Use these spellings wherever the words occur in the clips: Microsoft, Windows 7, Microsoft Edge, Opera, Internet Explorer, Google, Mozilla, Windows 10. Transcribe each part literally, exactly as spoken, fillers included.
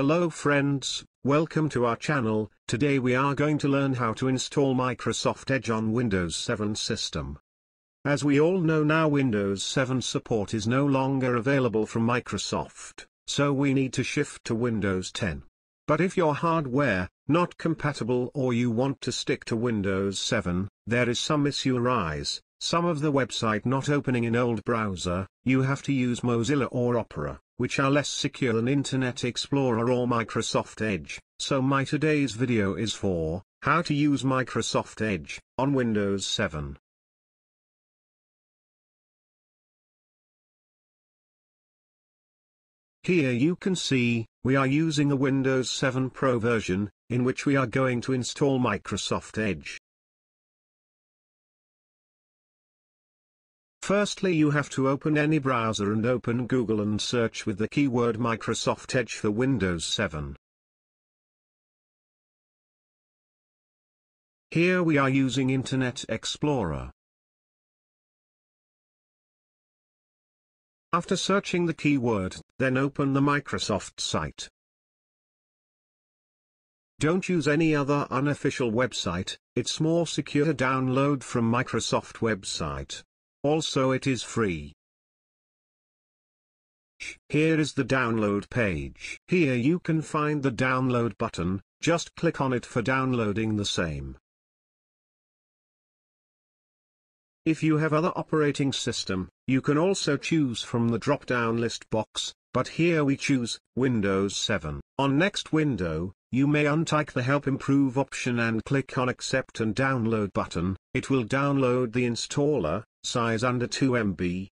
Hello friends, welcome to our channel. Today we are going to learn how to install Microsoft Edge on Windows seven system. As we all know now, Windows seven support is no longer available from Microsoft, so we need to shift to Windows ten. But if your hardware not compatible or you want to stick to Windows seven, there is some issue arise, some of the website not opening in old browser, you have to use Mozilla or Opera, which are less secure than Internet Explorer or Microsoft Edge. So my today's video is for how to use Microsoft Edge on Windows seven. Here you can see, we are using the Windows seven Pro version, in which we are going to install Microsoft Edge. Firstly, you have to open any browser and open Google and search with the keyword Microsoft Edge for Windows seven. Here we are using Internet Explorer. After searching the keyword, then open the Microsoft site. Don't use any other unofficial website, it's more secure to download from Microsoft website. Also, it is free. Here is the download page. Here you can find the download button, just click on it for downloading the same. If you have other operating system, you can also choose from the drop-down list box, but here we choose Windows seven. On next window, you may untick the Help Improve option and click on Accept and Download button. It will download the installer, size under two megabytes.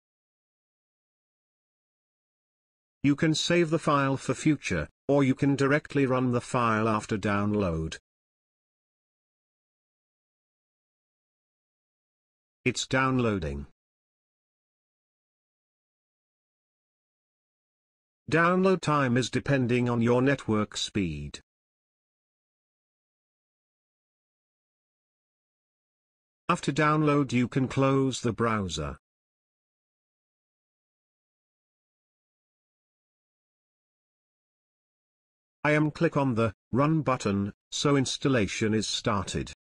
You can save the file for future, or you can directly run the file after download. It's downloading. Download time is depending on your network speed. After download, you can close the browser. I am click on the Run button, so installation is started.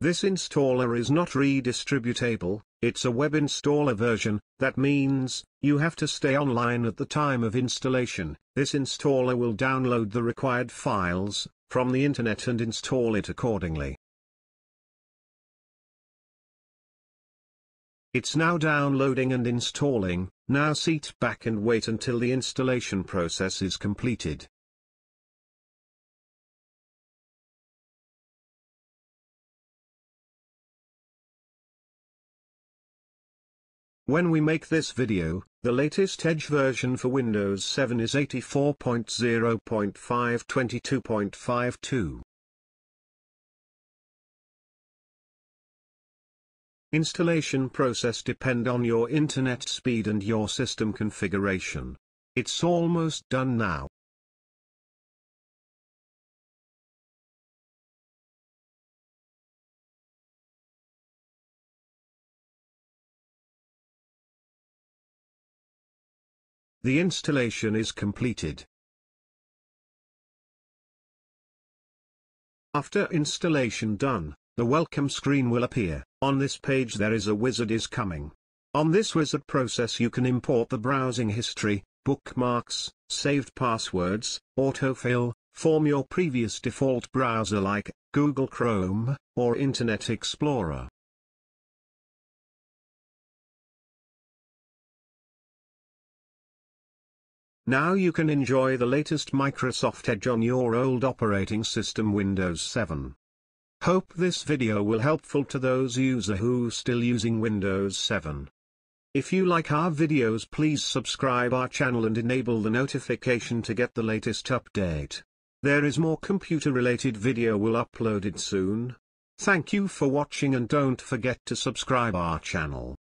This installer is not redistributable, it's a web installer version, that means you have to stay online at the time of installation. This installer will download the required files from the internet and install it accordingly. It's now downloading and installing. Now sit back and wait until the installation process is completed. When we make this video, the latest Edge version for Windows seven is eighty-four point zero point five twenty-two point fifty-two. Installation process depend on your internet speed and your system configuration. It's almost done now. The installation is completed. After installation done, the welcome screen will appear. On this page there is a wizard is coming. On this wizard process you can import the browsing history, bookmarks, saved passwords, autofill, from your previous default browser like Google Chrome or Internet Explorer. Now you can enjoy the latest Microsoft Edge on your old operating system Windows seven. Hope this video will helpful to those user who still using Windows seven. If you like our videos, please subscribe our channel and enable the notification to get the latest update. There is more computer related video will uploaded soon. Thank you for watching and don't forget to subscribe our channel.